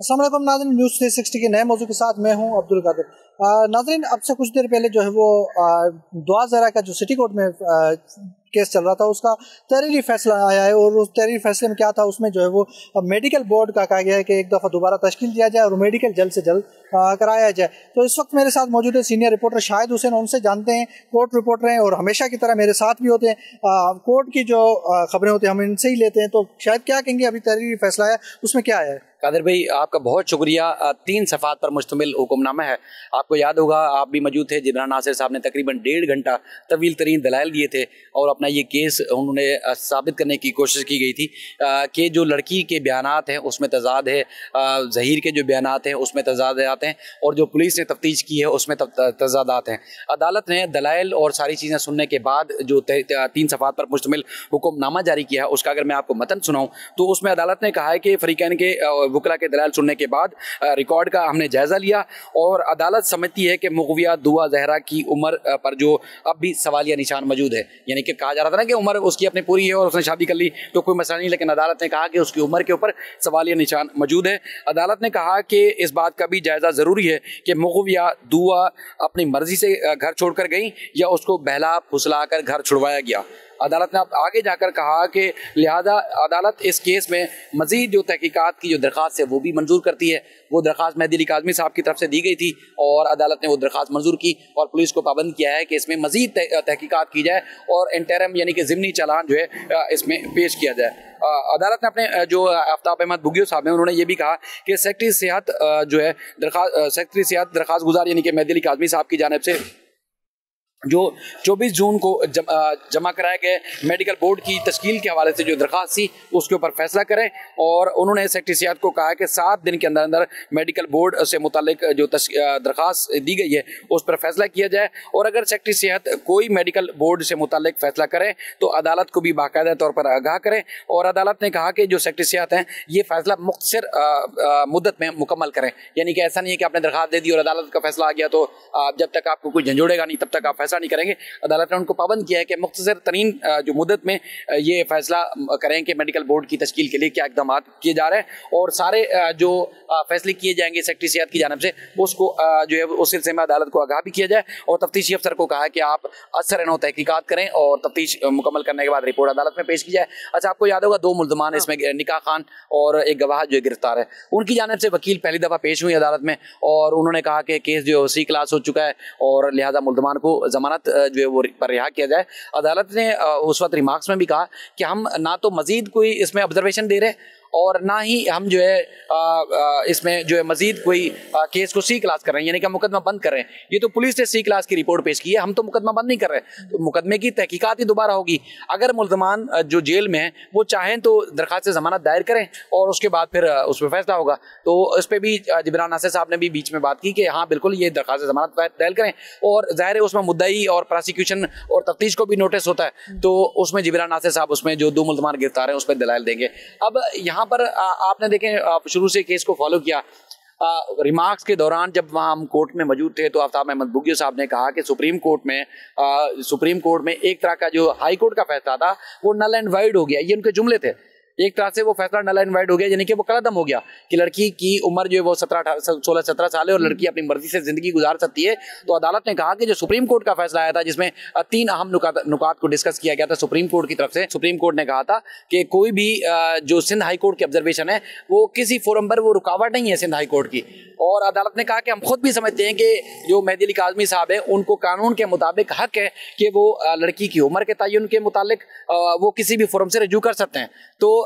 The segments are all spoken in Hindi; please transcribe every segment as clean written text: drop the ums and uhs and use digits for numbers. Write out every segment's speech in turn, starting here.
अस्सलाम वालेकुम नाज़रीन, न्यूज़ 360 के नए मौजू के साथ मैं हूं अब्दुल कादिर। नाज़रीन, अब से कुछ देर पहले जो है वो दुआ ज़हरा का जो सिटी कोर्ट में केस चल रहा था उसका तहरीरी फैसला आया है। और उस तहरीरी फैसले में क्या था, उसमें जो है वो मेडिकल बोर्ड का कहा गया है कि एक दफ़ा दोबारा तश्कील दिया जाए और मेडिकल जल्द से जल्द कराया जाए। तो इस वक्त मेरे साथ मौजूद है सीनियर रिपोर्टर शाहिद हुसैन, उनसे जानते हैं, कोर्ट रिपोर्टर हैं और हमेशा की तरह मेरे साथ भी होते हैं। कोर्ट की जो खबरें होती हैं हम इनसे ही लेते हैं। तो शायद क्या कहेंगे, अभी तहरीरी फैसला आया, उसमें क्या आया है? कादिर भाई, आपका बहुत शुक्रिया। 3 सफ़ात पर मुश्तमिल हुक्मनामा है। आपको याद होगा, आप भी मौजूद थे, जिब्रान नासिर साहब ने तकरीबन 1.5 घंटा तवील तरीन दलाइल दिए थे और अपना ये केस उन्होंने साबित करने की कोशिश की गई थी कि जो लड़की के बयानात हैं उसमें तजाद है, ज़हीर के जो बयानात हैं उसमें तजादात हैं और जो पुलिस ने तफ्तीश की है उसमें तजादात हैं। अदालत ने दलाइल और सारी चीज़ें सुनने के बाद जो 3 सफ़ात पर मुश्तमिल हुक्मनामा जारी किया है, उसका अगर मैं आपको मतन सुनाऊँ तो उसमें अदालत ने कहा है कि फ़रीक़ैन के वकला के दलाल सुनने के बाद रिकॉर्ड का हमने जायज़ा लिया और अदालत समझती है कि मुग़विया दुआ ज़हरा की उम्र पर जो अब भी सवालिया निशान मौजूद है, यानी कि कहा जा रहा था ना कि उम्र उसकी अपनी पूरी है और उसने शादी कर ली तो कोई मसला नहीं, लेकिन अदालत ने कहा कि उसकी उम्र के ऊपर सवालिया निशान मौजूद है। अदालत ने कहा कि इस बात का भी जायज़ा ज़रूरी है कि मुग़विया दुआ अपनी मर्ज़ी से घर छोड़ कर गई या उसको बहला फुसला कर घर छुड़वाया गया। अदालत ने आगे जाकर कहा कि लिहाजा अदालत इस केस में मज़ीद जो तहकीकात की जो दरख्वास्त है वो भी मंजूर करती है। वो दरख्वास्त महदी अली काज़मी साहब की तरफ से दी गई थी और अदालत ने वो दरख्वास्त मंजूर की और पुलिस को पाबंद किया है कि इसमें मज़ीद तहकीकात की जाए और इंटरम यानी कि ज़िमनी चालान जो है इसमें पेश किया जाए। अदालत ने अपने जो आफ्ताब अहमद भुग्यो साहब हैं, उन्होंने ये भी कहा कि सेक्रेटरी सेहत जो है सेक्रेटरी सेहत दरख्वास्त गुजार यानी कि महदी अली काज़मी साहब की जानिब से जो 24 जून को जमा कराए गए मेडिकल बोर्ड की तश्कील के हवाले से जो दरख्वास्त थी उसके ऊपर फैसला करें। और उन्होंने सेक्रेटरीट को कहा कि 7 दिन के अंदर अंदर मेडिकल बोर्ड से मुतल्लिक जो दरख्वास्त दी गई है उस पर फैसला किया जाए और अगर सेक्रेटरी सेहत कोई मेडिकल बोर्ड से मुतल्लिक फैसला करें तो अदालत को भी बाकायदा तौर पर आगाह करें। और अदालत ने कहा कि जो सेक्रेटरी सेहत हैं ये फैसला मुख्तसर मुद्दत में मुकम्मल करें, यानी कि ऐसा नहीं है कि आपने दरख्वास्त दे दी और अदालत का फैसला आ गया तो जब तक आपको कोई झंझोड़ेगा नहीं तब तक आप ऐसा नहीं करेंगे। अदालत ने उनको पाबंद किया है कि मुख्तसर तरीन जो मुद्दत में ये फैसला करें कि मेडिकल बोर्ड की तश्कील के लिए क्या इकदाम किए जा रहे हैं और सारे जो फैसले किए जाएंगे सेक्रेटरी सेहत की जानिब से उसको जो है उस सिलसिले में अदालत को आगाह भी किया जाए। और तफ्तीशी अफसर को कहा है कि आप असर तहकीकात करें और तफ्तीश मुकम्मल करने के बाद रिपोर्ट अदालत में पेश की जाए। अच्छा, आपको याद होगा 2 मुल्ज़मान इसमें निकाह खान और एक गवाह जो गिरफ्तार है, उनकी जानिब से वकील पहली दफ़ा पेश हुई अदालत में और उन्होंने कहा कि केस जो सी क्लास हो चुका है और लिहाजा मुल्ज़मान को जमानत जो है वो पर रिहा किया जाए। अदालत ने उस वक्त रिमार्क्स में भी कहा कि हम ना तो मज़ीद कोई इसमें ऑब्जर्वेशन दे रहे हैं और ना ही हम जो है इसमें जो है मज़ीद कोई केस को सी क्लास कर रहे हैं, यानी कि हम मुकदमा बंद कर रहे हैं। ये तो पुलिस ने सी क्लास की रिपोर्ट पेश की है, हम तो मुकदमा बंद नहीं कर रहे, तो मुकदमे की तहकीकात ही दोबारा होगी। अगर मुल्ज़मान जो जेल में है वो चाहें तो दरख्वास्त ज़मानत दायर करें और उसके बाद फिर उस पर फैसला होगा। तो इस पर भी जिब्रान नासिर साहब ने भी बीच में बात की कि हाँ बिल्कुल ये दरख्वास्त ज़मानत दायर करें और ज़ाहिर है उसमें मुद्दई और प्रोसिक्यूशन और तफ्तीश को भी नोटिस होता है तो उसमें जिब्रान नासिर साहब उसमें जो 2 मुल्ज़मान गिरफ्तार हैं उस पर दलाइल देंगे। अब यहाँ पर आपने देखें, आप शुरू से केस को फॉलो किया, रिमार्क्स के दौरान जब वहाँ हम कोर्ट में मौजूद थे तो आफ्ताब अहमद भुग्यो साहब ने कहा कि सुप्रीम कोर्ट में एक तरह का जो हाई कोर्ट का फैसला था वो नल एंड वाइड हो गया। ये उनके जुमले थे, एक तरह से वो फैसला नल एंड वाइड हो गया, यानी कि वो कलअदम हो गया कि लड़की की उम्र जो है वो 16-17 साल है और लड़की अपनी मर्जी से ज़िंदगी गुजार सकती है। तो अदालत ने कहा कि जो सुप्रीम कोर्ट का फैसला आया था जिसमें 3 अहम नुकात को डिस्कस किया गया था सुप्रीम कोर्ट की तरफ से, सुप्रीम कोर्ट ने कहा था कि कोई भी जो सिंध हाई कोर्ट की ऑब्जर्वेशन है वो किसी फोरम पर वो रुकावट नहीं है सिंध हाई कोर्ट की। और अदालत ने कहा कि हम खुद भी समझते हैं कि जो महदी अली काज़मी साहब हैं उनको कानून के मुताबिक हक है कि वो लड़की की उम्र के तयन के मुतालिक वो किसी भी फोरम से रजू कर सकते हैं। तो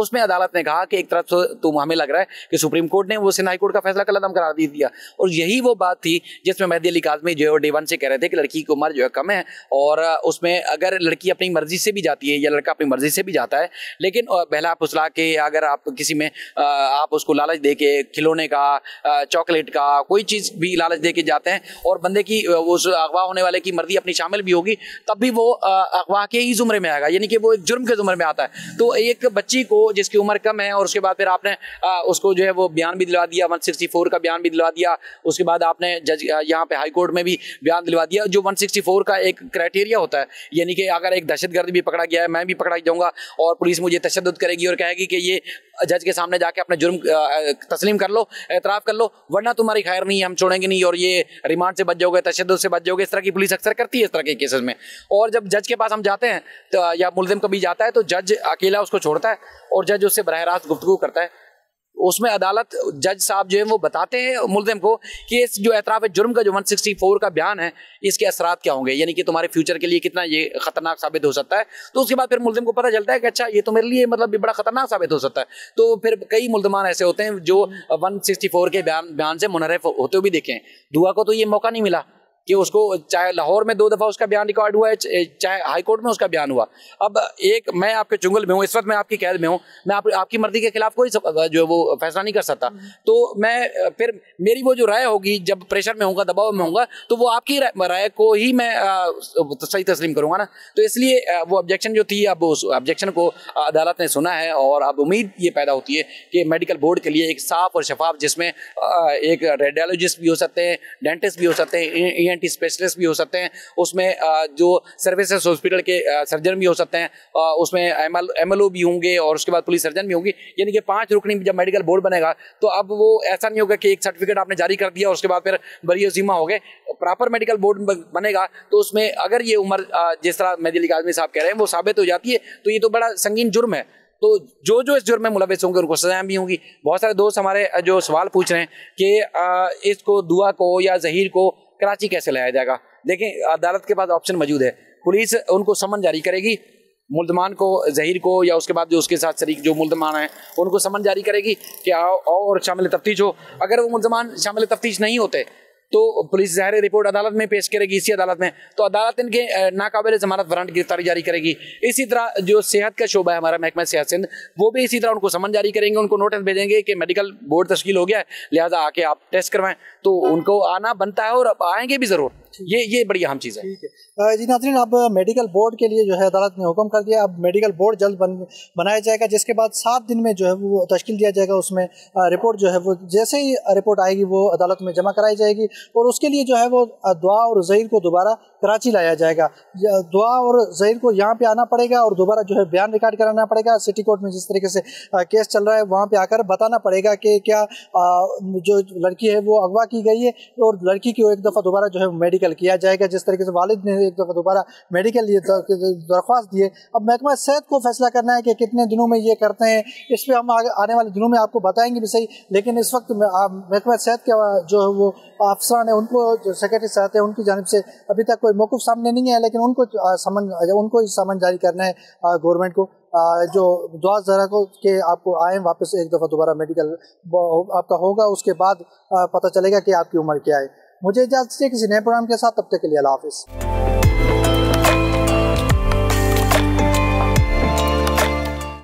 उसमें अदालत ने कहा कि एक तरफ से तो हमें लग रहा है कि सुप्रीम कोर्ट ने वो सिंध हाई कोर्ट का फैसला कलअदम करा दिया और यही वो बात थी जिसमें महदी अली काज़मी जो है डे 1 से कह रहे थे कि लड़की की उम्र जो है कम है और उसमें अगर लड़की अपनी मर्जी से भी जाती है या लड़का अपनी मर्जी से भी जाता है लेकिन बहला फुसला के अगर आप किसी में आप उसको लालच दे के खिलौने का चॉकलेट का कोई चीज़ भी लालच दे के जाते हैं और बंदे की वो अगवा होने वाले की मर्जी अपनी शामिल भी होगी तब भी वो अगवा के ही जुमरे में आएगा, यानी कि वो जुर्म के जुमरे में आता है। तो एक बच्ची को जिसकी उम्र कम है और उसके बाद फिर आपने उसको जो है वो बयान भी दिलवा दिया, 164 का बयान भी दिलवा दिया, उसके बाद आपने जज यहाँ पे हाई कोर्ट में भी बयान दिलवा दिया। जो 164 का एक क्राइटेरिया होता है, यानी कि अगर एक दहशतगर्द भी पकड़ा गया है, मैं भी पकड़ा जाऊँगा और पुलिस मुझे तशद्दुद करेगी और कहेगी कि ये जज के सामने जाके अपना जुर्म तस्लीम कर लो, एतराफ़ कर लो, वरना तुम्हारी खैर नहीं, हम छोड़ेंगे नहीं और ये रिमांड से बच जाओगे, तशद्दुद से बच जाओगे। इस तरह की पुलिस अक्सर करती है इस तरह के केसेस में। और जब जज के पास हम जाते हैं तो, या मुलजिम कभी जाता है तो जज अकेला उसको छोड़ता है और जज उससे बरह रास्त गुफ्तगू करता है। उसमें अदालत जज साहब जो है वो बताते हैं मुलजिम को कि इस जो एतराफ़ जुर्म का जो 164 का बयान है इसके असरात क्या होंगे, यानी कि तुम्हारे फ्यूचर के लिए कितना ये ख़तरनाक साबित हो सकता है। तो उसके बाद फिर मुलजिम को पता चलता है कि अच्छा ये तो मेरे लिए मतलब बड़ा ख़तरनाक साबित हो सकता है। तो फिर कई मुलजमान ऐसे होते हैं जो 164 के बयान से मुनहरिफ होते हुए भी देखें। दुआ को तो ये मौका नहीं मिला कि उसको, चाहे लाहौर में 2 दफ़ा उसका बयान रिकॉर्ड हुआ है, चाहे हाई कोर्ट में उसका बयान हुआ। अब एक मैं आपके चुंगल में हूँ, इस वक्त मैं आपकी कैद में हूँ, मैं आपकी मर्जी के खिलाफ कोई जो है वो फैसला नहीं कर सकता। तो मैं फिर मेरी वो जो राय होगी जब प्रेशर में होगा, दबाव में होगा, तो वो आपकी राय को ही मैं सही तस्लीम करूँगा ना। तो इसलिए वो ऑब्जेक्शन जो थी, अब उस ऑब्जेक्शन को अदालत ने सुना है और अब उम्मीद ये पैदा होती है कि मेडिकल बोर्ड के लिए एक साफ और शफाफ, जिसमें एक रेडियोलॉजिस्ट भी हो सकते हैं, डेंटिस्ट भी हो सकते हैं, स्पेशलिस्ट भी हो सकते हैं, उसमें जो सर्विसेज हॉस्पिटल के सर्जन भी हो सकते हैं, उसमें एमएलओ भी होंगे और उसके बाद पुलिस सर्जन भी होंगी, यानी कि 5 रुकनी जब मेडिकल बोर्ड बनेगा तो अब वो ऐसा नहीं होगा कि एक सर्टिफिकेट आपने जारी कर दिया और उसके बाद फिर बरी अज़ीमा हो गए। प्रॉपर मेडिकल बोर्ड बनेगा तो उसमें अगर ये उम्र जिस तरह महदी अली काज़मी साहब कह रहे हैं वो साबित हो जाती है तो ये तो बड़ा संगीन जुर्म है। तो जो जो इस जुर्म में मुलविस होंगे उनको सजाएं भी होंगी। बहुत सारे दोस्त हमारे जो सवाल पूछ रहे हैं कि इसको दुआ को या ज़हीर को कराची कैसे लाया जाएगा। देखें, अदालत के पास ऑप्शन मौजूद है, पुलिस उनको समन जारी करेगी, मुल्ज़मान को, ज़हीर को या उसके बाद जो उसके साथ शरीक जो मुल्ज़मान हैं उनको समन जारी करेगी कि आओ और शामिल तफ्तीश हो। अगर वो मुल्ज़मान शामिल तफ्तीश नहीं होते तो पुलिस ज़ाहिर रिपोर्ट अदालत में पेश करेगी, इसी अदालत में, तो अदालत इनके नाकाबिल जमानत वारंट गिरफ्तारी जारी करेगी। इसी तरह जो सेहत का शोबा है हमारा, महकमा सेहत सिंध, वो भी इसी तरह उनको समन जारी करेंगे, उनको नोटिस भेजेंगे कि मेडिकल बोर्ड तश्कील हो गया है, लिहाजा आके आप टेस्ट करवाएं, तो उनको आना बनता है और अब आएंगे भी ज़रूर। ये बड़ी अहम चीज़ है। ठीक है जी नाज़रीन, अब मेडिकल बोर्ड के लिए जो है अदालत ने हुक्म कर दिया, अब मेडिकल बोर्ड जल्द बनाया जाएगा, जिसके बाद 7 दिन में जो है वो तश्कील दिया जाएगा। उसमें रिपोर्ट जो है वो जैसे ही रिपोर्ट आएगी वो अदालत में जमा कराई जाएगी और उसके लिए जो है वो दुआ और ज़हीर को दोबारा कराची लाया जाएगा। दुआ और ज़हीर को यहाँ पे आना पड़ेगा और दोबारा जो है बयान रिकॉर्ड कराना पड़ेगा। सिटी कोर्ट में जिस तरीके से केस चल रहा है वहाँ पे आकर बताना पड़ेगा कि क्या जो लड़की है वो अगवा की गई है और लड़की को एक दफ़ा दोबारा जो है मेडिकल किया जाएगा, जिस तरीके से वालिद ने एक दफ़ा दोबारा मेडिकल लिए दरख्वास्त दिए। अब महकमा सेहत को फैसला करना है कि कितने दिनों में ये करते हैं, इस पर हम आने वाले दिनों में आपको बताएँगे भी सही, लेकिन इस वक्त महकमा सेहत के जो है वो अफसरान है, उनको जो सेक्रेटरी साहब हैं उनकी जानिब से अभी तक कोई मौक़िफ़ सामने नहीं है, लेकिन उनको ही समन जारी करना है गवर्नमेंट को, जो दुआ ज़हरा को के आपको आए वापस एक दफ़ा दोबारा मेडिकल आपका होगा, उसके बाद पता चलेगा कि आपकी उम्र क्या है। मुझे इजाज़त है किसी नए प्रोग्राम के साथ, तब तक के लिए अल्लाह हाफ़िज़।